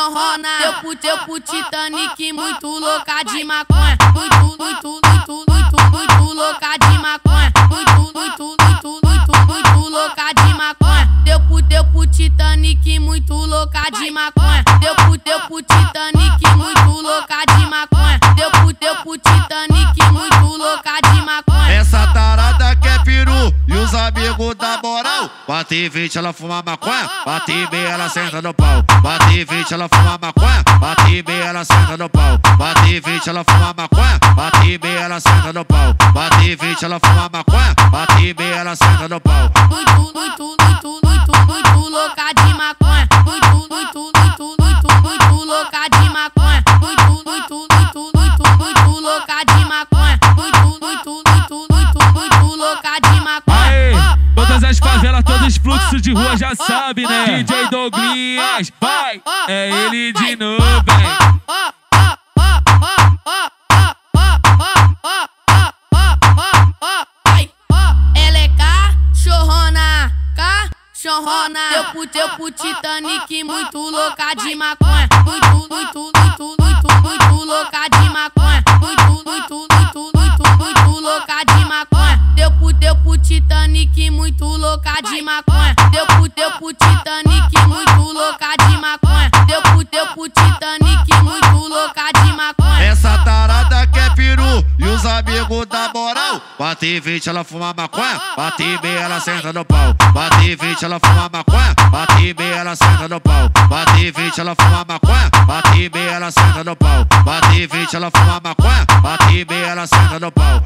chorona. Eu pro Titanic, muito louca de maconha. Muito louca de maconha. Muito louca de maconha. Deu pro Titanic, muito louca de maconha. Deu pro Titanic, muito louca de maconha. Deu pro Titanic, muito louca de maconha. Essa tarada que é peru e os amigos da moral. Bate e 20 ela fuma maconha, bate e meia ela senta no pau. Bate e 20 ela fuma maconha, bate e meia ela senta no pau. Bate e 20 ela fuma maconha, bate e meia ela senta no pau. Bate e 20 ela fuma maconha, bate e meia ela senta no pau. Muito louca de maconha, muito louca de maconha, muito louca de maconha, muito louca de maconha. Todas as favelas, todos os fluxos de rua já sabe, né? DJ Douglinhas, vai, é ele de novo, hein? Deu pro Titanic, muito louca de maconha. Muito louca de maconha. Muito louca de maconha. Deu pro Titanic, muito louca de maconha. Deu pro Titanic, muito louca de maconha. Deu pro Titanic, muito louca de maconha. Essa tarada que é peru e os amigos da moral. Bate e 20 ela fuma maconha, bate e meia ela senta no pau. Bate e 20 ela fuma maconha, bate e meia ela senta no pau. Bate e 20 ela fuma maconha, bate e meia ela senta no pau. Bate e 20 ela fuma maconha, bate e meia ela senta no pau.